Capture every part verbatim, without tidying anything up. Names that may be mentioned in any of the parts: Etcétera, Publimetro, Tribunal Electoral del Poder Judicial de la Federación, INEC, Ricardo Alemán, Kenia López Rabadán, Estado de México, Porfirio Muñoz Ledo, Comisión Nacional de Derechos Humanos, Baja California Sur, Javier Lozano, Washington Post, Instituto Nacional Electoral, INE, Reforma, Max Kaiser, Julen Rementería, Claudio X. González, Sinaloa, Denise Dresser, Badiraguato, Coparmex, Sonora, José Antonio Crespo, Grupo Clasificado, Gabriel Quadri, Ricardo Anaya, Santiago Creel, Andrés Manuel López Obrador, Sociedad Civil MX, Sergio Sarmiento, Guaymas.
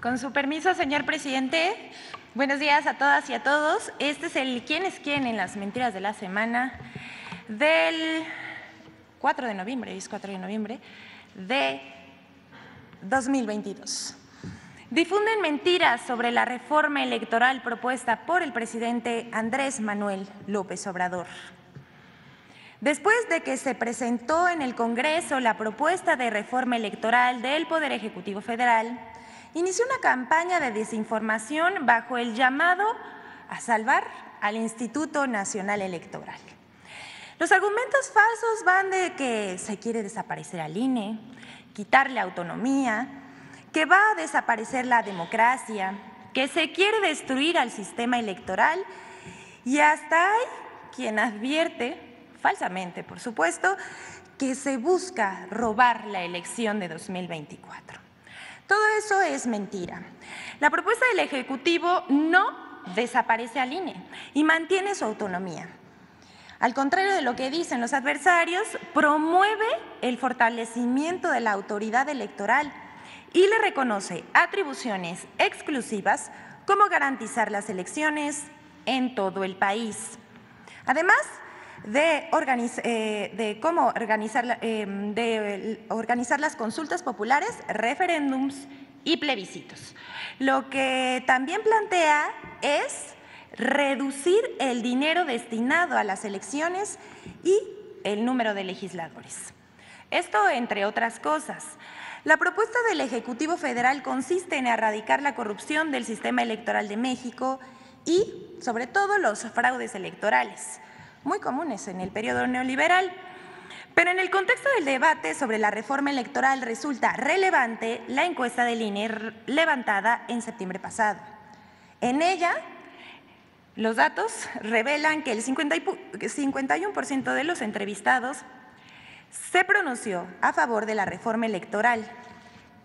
Con su permiso, señor presidente, buenos días a todas y a todos. Este es el ¿Quién es quién en las mentiras de la semana del cuatro de noviembre, es cuatro de noviembre de dos mil veintidós. Difunden mentiras sobre la reforma electoral propuesta por el presidente Andrés Manuel López Obrador. Después de que se presentó en el Congreso la propuesta de reforma electoral del Poder Ejecutivo Federal, inició una campaña de desinformación bajo el llamado a salvar al Instituto Nacional Electoral. Los argumentos falsos van de que se quiere desaparecer al I N E, quitarle autonomía, que va a desaparecer la democracia, que se quiere destruir al sistema electoral y hasta hay quien advierte, falsamente por supuesto, que se busca robar la elección de dos mil veinticuatro. Todo eso es mentira. La propuesta del Ejecutivo no desaparece al I N E y mantiene su autonomía. Al contrario de lo que dicen los adversarios, promueve el fortalecimiento de la autoridad electoral y le reconoce atribuciones exclusivas como garantizar las elecciones en todo el país. Además, De, organiza, eh, de cómo organizar, eh, de organizar las consultas populares, referéndums y plebiscitos. Lo que también plantea es reducir el dinero destinado a las elecciones y el número de legisladores. Esto entre otras cosas. La propuesta del Ejecutivo Federal consiste en erradicar la corrupción del sistema electoral de México y, sobre todo, los fraudes electorales, muy comunes en el periodo neoliberal. Pero en el contexto del debate sobre la reforma electoral resulta relevante la encuesta del I N E levantada en septiembre pasado. En ella, los datos revelan que el cincuenta y uno por ciento de los entrevistados se pronunció a favor de la reforma electoral.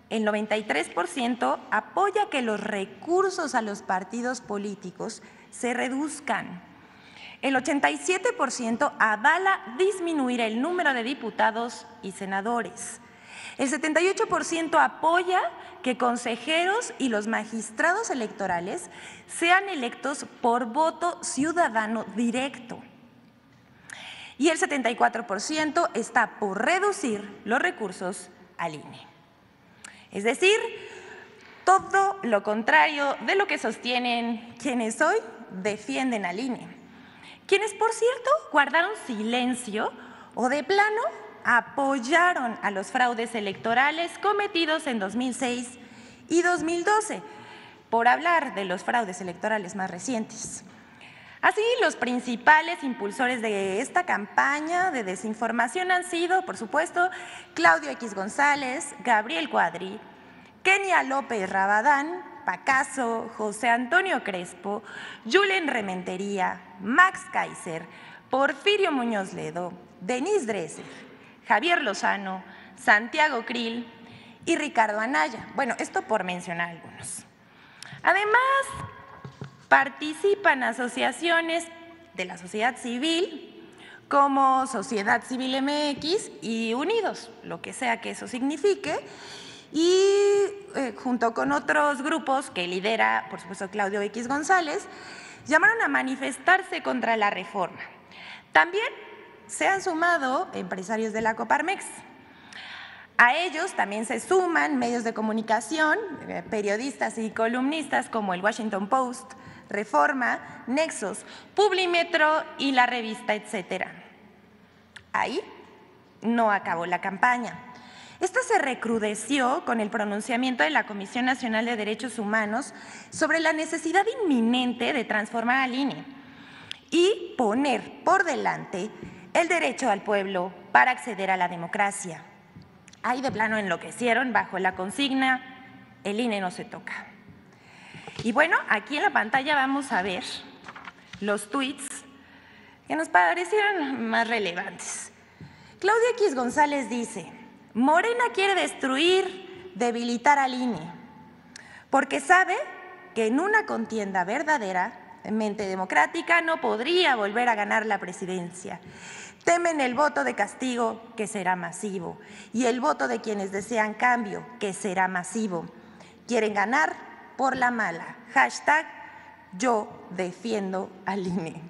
El noventa y tres por ciento apoya que los recursos a los partidos políticos se reduzcan. El ochenta y siete por ciento avala disminuir el número de diputados y senadores. El setenta y ocho por ciento apoya que consejeros y los magistrados electorales sean electos por voto ciudadano directo. Y el setenta y cuatro por ciento está por reducir los recursos al I N E. Es decir, todo lo contrario de lo que sostienen quienes hoy defienden al I N E. Quienes, por cierto, guardaron silencio o de plano apoyaron a los fraudes electorales cometidos en dos mil seis y dos mil doce, por hablar de los fraudes electorales más recientes. Así, los principales impulsores de esta campaña de desinformación han sido, por supuesto, Claudio X. González, Gabriel Quadri, Kenia López Rabadán, Pacaso, José Antonio Crespo, Julen Rementería, Max Kaiser, Porfirio Muñoz Ledo, Denise Dresser, Javier Lozano, Santiago Creel y Ricardo Anaya. Bueno, esto por mencionar algunos. Además, participan asociaciones de la sociedad civil como Sociedad Civil M X y Unidos, lo que sea que eso signifique, y eh, junto con otros grupos que lidera, por supuesto, Claudio X. González, llamaron a manifestarse contra la reforma. También se han sumado empresarios de la Coparmex. A ellos también se suman medios de comunicación, eh, periodistas y columnistas como el Washington Post, Reforma, Nexos, Publimetro y la revista Etcétera. Ahí no acabó la campaña. Esta se recrudeció con el pronunciamiento de la Comisión Nacional de Derechos Humanos sobre la necesidad inminente de transformar al I N E y poner por delante el derecho al pueblo para acceder a la democracia. Ahí de plano enloquecieron bajo la consigna, el I N E no se toca. Y bueno, aquí en la pantalla vamos a ver los tweets que nos parecieron más relevantes. Claudia X. González dice: Morena quiere destruir, debilitar al I N E, porque sabe que en una contienda verdaderamente democrática no podría volver a ganar la presidencia. Temen el voto de castigo, que será masivo, y el voto de quienes desean cambio, que será masivo. Quieren ganar por la mala. Hashtag yo defiendo al I N E.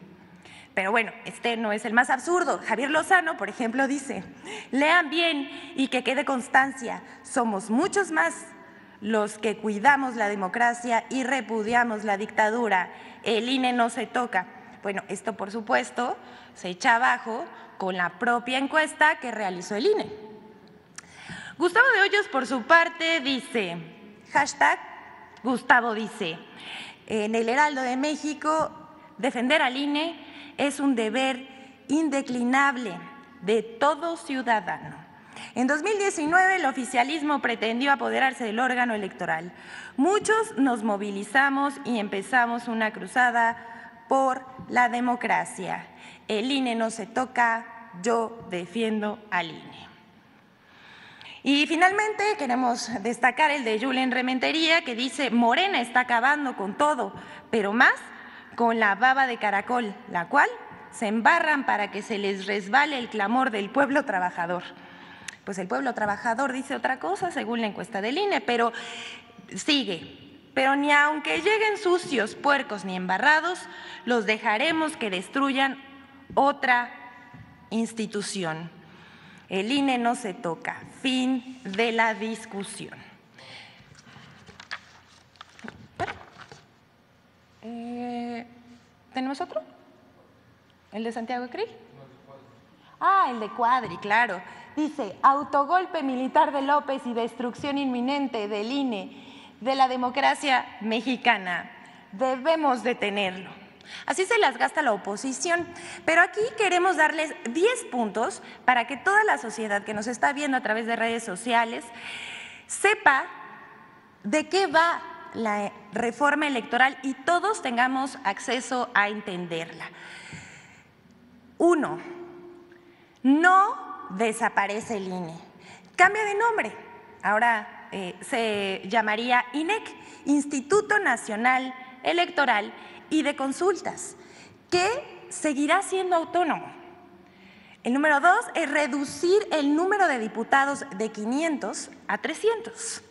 Pero bueno, este no es el más absurdo. Javier Lozano, por ejemplo, dice, lean bien y que quede constancia, somos muchos más los que cuidamos la democracia y repudiamos la dictadura. El I N E no se toca. Bueno, esto por supuesto se echa abajo con la propia encuesta que realizó el I N E. Gustavo de Hoyos, por su parte, dice, hashtag Gustavo dice, en el Heraldo de México, defender al I N E es un deber indeclinable de todo ciudadano. En dos mil diecinueve, el oficialismo pretendió apoderarse del órgano electoral. Muchos nos movilizamos y empezamos una cruzada por la democracia. El I N E no se toca, yo defiendo al I N E. Y finalmente queremos destacar el de Julen Rementería, que dice, Morena está acabando con todo, pero más con la baba de caracol, la cual se embarran para que se les resbale el clamor del pueblo trabajador. Pues el pueblo trabajador dice otra cosa según la encuesta del I N E, pero sigue. Pero ni aunque lleguen sucios, puercos ni embarrados, los dejaremos que destruyan otra institución. El I N E no se toca. Fin de la discusión. Eh, ¿Tenemos otro? ¿El de Santiago Creel? Ah, el de Quadri, claro. Dice, autogolpe militar de López y destrucción inminente del I N E, de la democracia mexicana. Debemos detenerlo. Así se las gasta la oposición, pero aquí queremos darles diez puntos para que toda la sociedad que nos está viendo a través de redes sociales sepa de qué va la reforma electoral y todos tengamos acceso a entenderla. Uno, no desaparece el I N E, cambia de nombre, ahora eh, se llamaría I N E C, Instituto Nacional Electoral y de Consultas, que seguirá siendo autónomo. El número dos es reducir el número de diputados de quinientos a trescientos.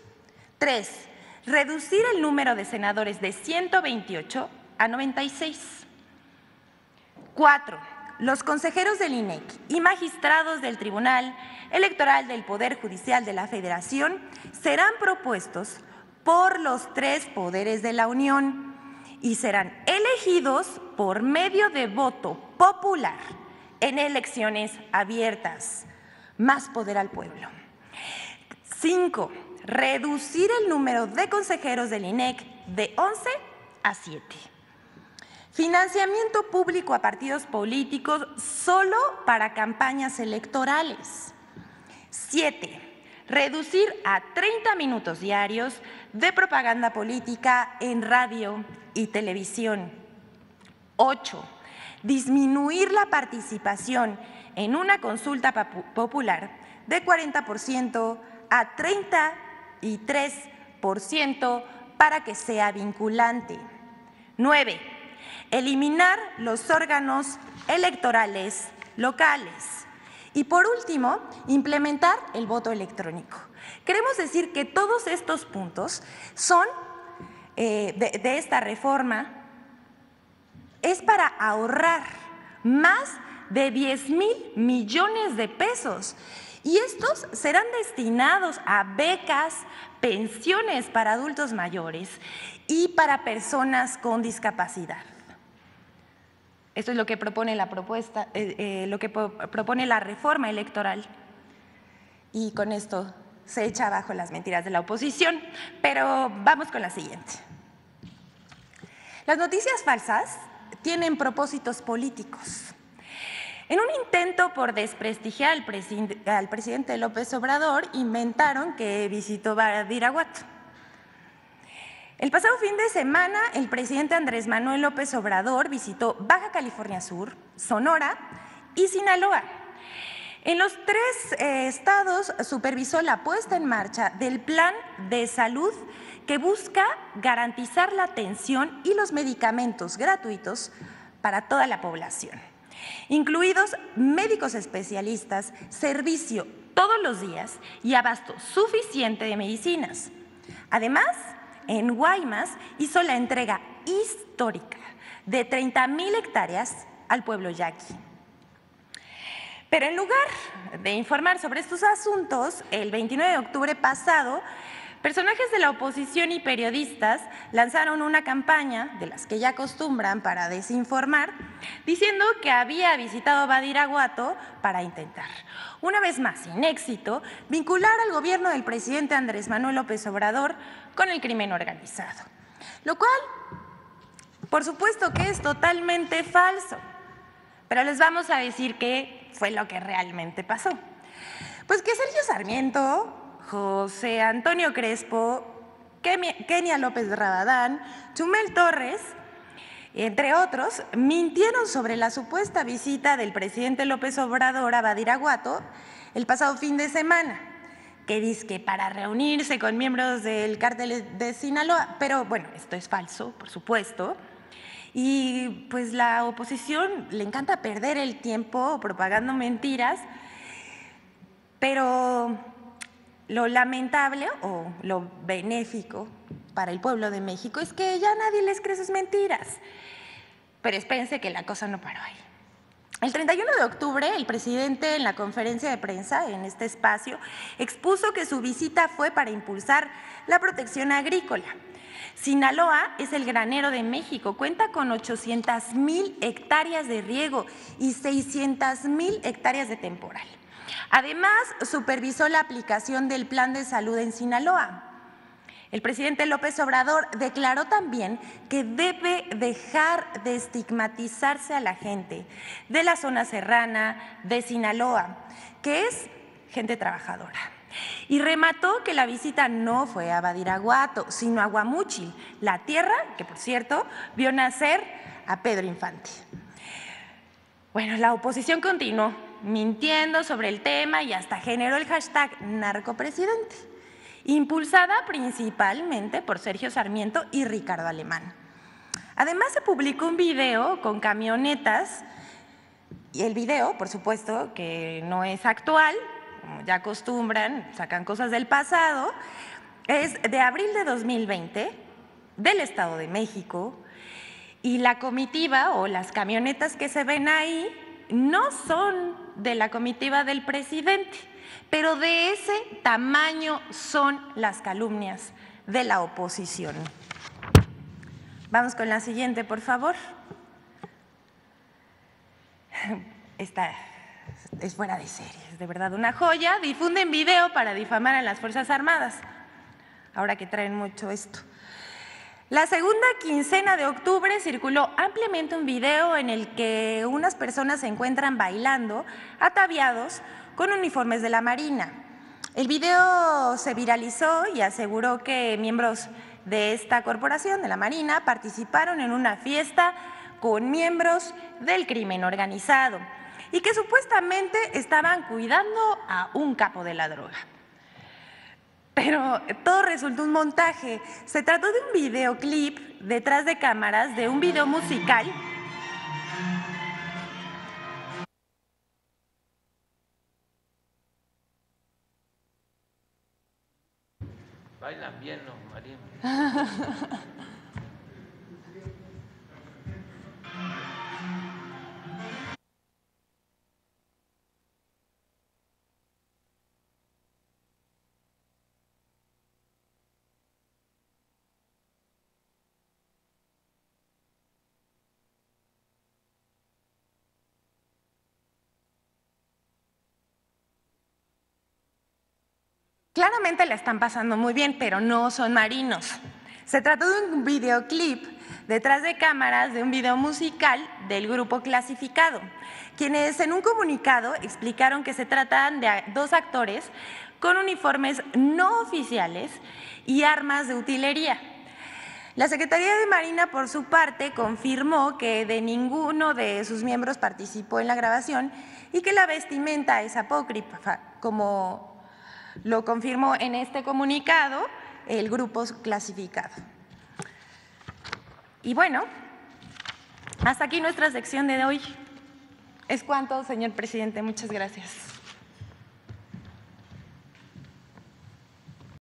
Tres, reducir el número de senadores de ciento veintiocho a noventa y seis. Cuatro, los consejeros del I N E C y magistrados del Tribunal Electoral del Poder Judicial de la Federación serán propuestos por los tres poderes de la Unión y serán elegidos por medio de voto popular en elecciones abiertas. Más poder al pueblo. Cinco, reducir el número de consejeros del I N E C de once a siete. Financiamiento público a partidos políticos solo para campañas electorales. Siete, reducir a treinta minutos diarios de propaganda política en radio y televisión. Ocho, disminuir la participación en una consulta popular de cuarenta por ciento a treinta y tres por ciento para que sea vinculante. Nueve, eliminar los órganos electorales locales. Y por último, implementar el voto electrónico. Queremos decir que todos estos puntos son eh, de, de esta reforma, es para ahorrar más de diez mil millones de pesos y estos serán destinados a becas, pensiones para adultos mayores y para personas con discapacidad. Esto es lo que propone la propuesta, eh, eh, lo que propone la reforma electoral. Y con esto se echa abajo las mentiras de la oposición, pero vamos con la siguiente. Las noticias falsas tienen propósitos políticos. En un intento por desprestigiar al, preside al presidente López Obrador, inventaron que visitó Badiraguato. El pasado fin de semana, el presidente Andrés Manuel López Obrador visitó Baja California Sur, Sonora y Sinaloa. En los tres eh, estados supervisó la puesta en marcha del plan de salud que busca garantizar la atención y los medicamentos gratuitos para toda la población, incluidos médicos especialistas, servicio todos los días y abasto suficiente de medicinas. Además, en Guaymas, hizo la entrega histórica de treinta mil hectáreas al pueblo yaqui. Pero en lugar de informar sobre estos asuntos, el veintinueve de octubre pasado, personajes de la oposición y periodistas lanzaron una campaña, de las que ya acostumbran para desinformar, diciendo que había visitado Badiraguato para intentar, una vez más sin éxito, vincular al gobierno del presidente Andrés Manuel López Obrador con el crimen organizado. Lo cual, por supuesto que es totalmente falso, pero les vamos a decir que fue lo que realmente pasó. Pues que Sergio Sarmiento, José Antonio Crespo, Kenia López Rabadán, Chumel Torres, entre otros, mintieron sobre la supuesta visita del presidente López Obrador a Badiraguato el pasado fin de semana, que dizque para reunirse con miembros del cártel de Sinaloa, pero bueno, esto es falso, por supuesto. Y pues la oposición le encanta perder el tiempo propagando mentiras, pero lo lamentable o lo benéfico para el pueblo de México es que ya nadie les cree sus mentiras. Pero espérense que la cosa no paró ahí. El treinta y uno de octubre, el presidente en la conferencia de prensa en este espacio expuso que su visita fue para impulsar la protección agrícola. Sinaloa es el granero de México, cuenta con ochocientas mil hectáreas de riego y seiscientas mil hectáreas de temporal. Además, supervisó la aplicación del plan de salud en Sinaloa. El presidente López Obrador declaró también que debe dejar de estigmatizarse a la gente de la zona serrana de Sinaloa, que es gente trabajadora. Y remató que la visita no fue a Badiraguato, sino a Guamúchil, la tierra que, por cierto, vio nacer a Pedro Infante. Bueno, la oposición continuó mintiendo sobre el tema y hasta generó el hashtag narcopresidente, impulsada principalmente por Sergio Sarmiento y Ricardo Alemán. Además, se publicó un video con camionetas, y el video, por supuesto, que no es actual, como ya acostumbran, sacan cosas del pasado, es de abril de dos mil veinte del Estado de México, y la comitiva o las camionetas que se ven ahí no son de la comitiva del presidente, pero de ese tamaño son las calumnias de la oposición. Vamos con la siguiente, por favor. Esta es fuera de serie, es de verdad una joya. Difunden video para difamar a las Fuerzas Armadas, ahora que traen mucho esto. La segunda quincena de octubre circuló ampliamente un video en el que unas personas se encuentran bailando, ataviados con uniformes de la Marina. El video se viralizó y aseguró que miembros de esta corporación, de la Marina, participaron en una fiesta con miembros del crimen organizado y que supuestamente estaban cuidando a un capo de la droga. Pero todo resultó un montaje. Se trató de un videoclip detrás de cámaras de un video musical. Bailan bien los marinos. Claramente la están pasando muy bien, pero no son marinos. Se trató de un videoclip detrás de cámaras de un video musical del Grupo Clasificado, quienes en un comunicado explicaron que se tratan de dos actores con uniformes no oficiales y armas de utilería. La Secretaría de Marina, por su parte, confirmó que de ninguno de sus miembros participó en la grabación y que la vestimenta es apócrifa, como lo confirmó en este comunicado el Grupo Clasificado. Y bueno, hasta aquí nuestra sección de hoy. Es cuanto, señor presidente. Muchas gracias.